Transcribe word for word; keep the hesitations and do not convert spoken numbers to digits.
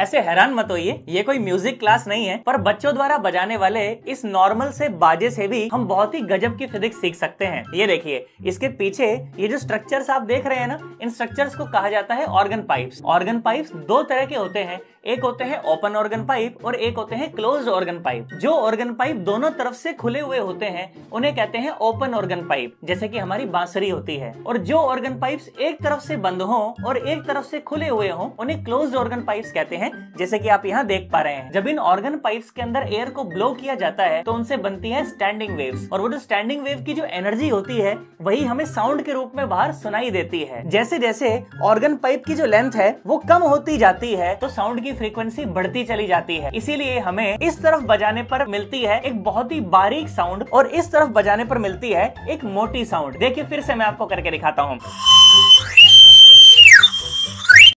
ऐसे हैरान मत होइए, ये कोई म्यूजिक क्लास नहीं है, पर बच्चों द्वारा बजाने वाले इस नॉर्मल से बाजे से भी हम बहुत ही गजब की फिजिक्स सीख सकते हैं। ये देखिए, इसके पीछे ये जो स्ट्रक्चर्स आप देख रहे हैं ना, इन स्ट्रक्चर्स को कहा जाता है ऑर्गन पाइप्स। ऑर्गन पाइप्स दो तरह के होते हैं, एक होते हैं ओपन ऑर्गन पाइप और एक होते हैं क्लोज्ड ऑर्गन पाइप। जो ऑर्गन पाइप दोनों तरफ से खुले हुए होते हैं उन्हें कहते हैं ओपन ऑर्गन पाइप, जैसे कि हमारी बांसुरी होती है। और जो ऑर्गन पाइप्स एक तरफ से बंद हो और एक तरफ से खुले हुए हो उन्हें क्लोज्ड ऑर्गन पाइप्स कहते हैं, जैसे कि आप यहाँ देख पा रहे हैं। जब इन ऑर्गन पाइप्स के अंदर एयर को ब्लो किया जाता है तो उनसे बनती है स्टैंडिंग वेव्स, और वो जो स्टैंडिंग वेव की जो एनर्जी होती है वही हमें साउंड के रूप में बाहर सुनाई देती है। जैसे जैसे ऑर्गन पाइप की जो लेंथ है वो कम होती जाती है तो साउंड फ्रीक्वेंसी बढ़ती चली जाती है, इसीलिए हमें इस तरफ बजाने पर मिलती है एक बहुत ही बारीक साउंड और इस तरफ बजाने पर मिलती है एक मोटी साउंड। देखिए फिर से मैं आपको करके दिखाता हूँ।